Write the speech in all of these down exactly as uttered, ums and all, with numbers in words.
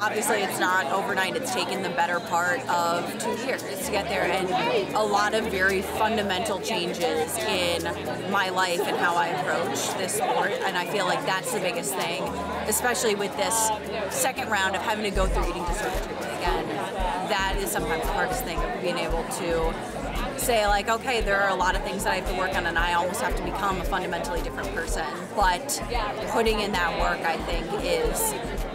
Obviously, it's not overnight. It's taken the better part of two years to get there, and a lot of very fundamental changes in my life and how I approach this sport, and I feel like that's the biggest thing, especially with this second round of having to go through eating disorder treatment again. That is sometimes the hardest thing, of being able to say, like, okay, there are a lot of things that I have to work on, and I almost have to become a fundamentally different person. But putting in that work, I think, is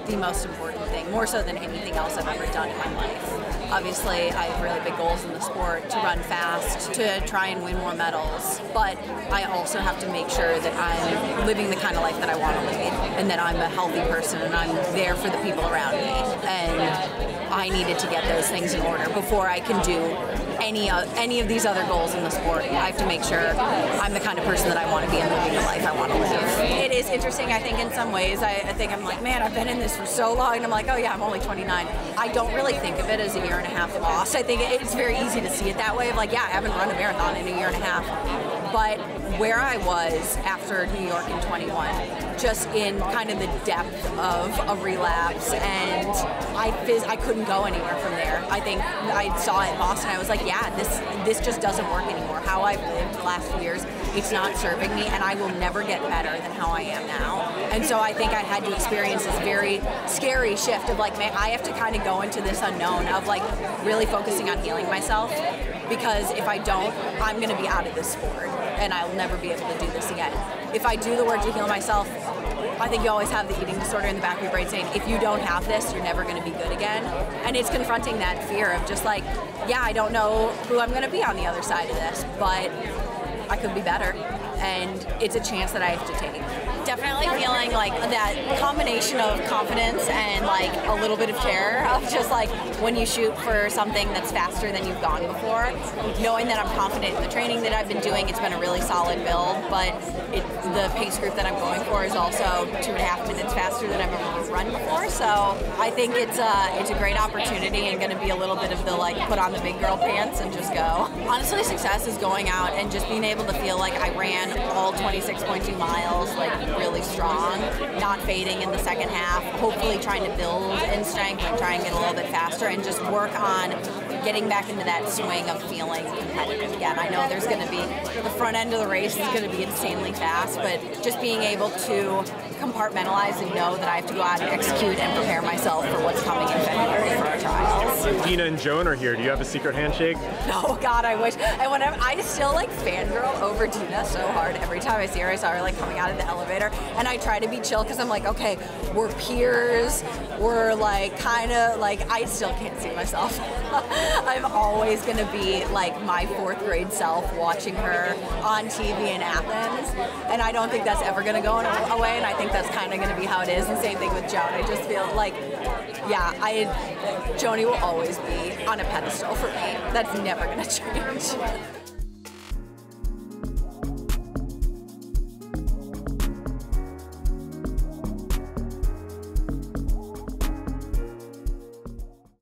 the most important thing, more so than anything else I've ever done in my life. Obviously, I have really big goals in the sport, to run fast, to try and win more medals, but I also have to make sure that I'm living the kind of life that I want to live, and that I'm a healthy person, and I'm there for the people around me. And I needed to get those things in order before I can do any of, any of these other goals in the sport. I have to make sure I'm the kind of person that I want to be and living the life I want to live. It is interesting, I think, in some ways. I, I think I'm like, man, I've been in this for so long, and I'm like, oh yeah, I'm only twenty-nine. I don't really think of it as a year and a half lost. I think it's very easy to see it that way, of like, yeah, I haven't run a marathon in a year and a half. But where I was after New York in twenty-one, just in kind of the depth of a relapse, and I phys I couldn't go anywhere from there. I think I saw it in Boston. I was like, yeah, this this just doesn't work anymore. How I've lived the last few years, it's not serving me, and I will never get better than how I am now. And so I think I had to experience this very scary shift of like, man, I have to kind of go into this unknown of like really focusing on healing myself, because if I don't, I'm going to be out of this sport, and I'll never be able to do this again. If I do the work to heal myself, I think you always have the eating disorder in the back of your brain saying, if you don't have this, you're never going to be good again. And it's confronting that fear of just like, yeah, I don't know who I'm going to be on the other side of this, but I could be better, and it's a chance that I have to take. Definitely feeling like that combination of confidence and like a little bit of terror of just like when you shoot for something that's faster than you've gone before, knowing that I'm confident in the training that I've been doing. It's been a really solid build, but it, the pace group that I'm going for is also two and a half minutes faster than I've ever run before. So I think it's a, it's a great opportunity, and going to be a little bit of the like put on the big girl pants and just go. Honestly, success is going out and just being able to feel like I ran all twenty-six point two miles, like really strong, not fading in the second half, hopefully trying to build in strength and try and get a little bit faster, and just work on getting back into that swing of feeling competitive again. I know there's going to be, the front end of the race is going to be insanely fast, but just being able to compartmentalize and know that I have to go out and execute and prepare myself for what's coming in February for our trials. Tina and Joan are here. Do you have a secret handshake? Oh God, I wish. And whenever, I still like fangirl over Tina so hard. Every time I see her, I saw her like coming out of the elevator, and I try to be chill because I'm like, okay, we're peers. We're like kind of like, I still can't see myself. I'm always going to be like my fourth grade self watching her on T V in Athens, and I don't think that's ever going to go away, and I think that's kind of going to be how it is. And same thing with Joan. I just feel like, yeah, I, Joni will always be on a pedestal for me. That's never going to change.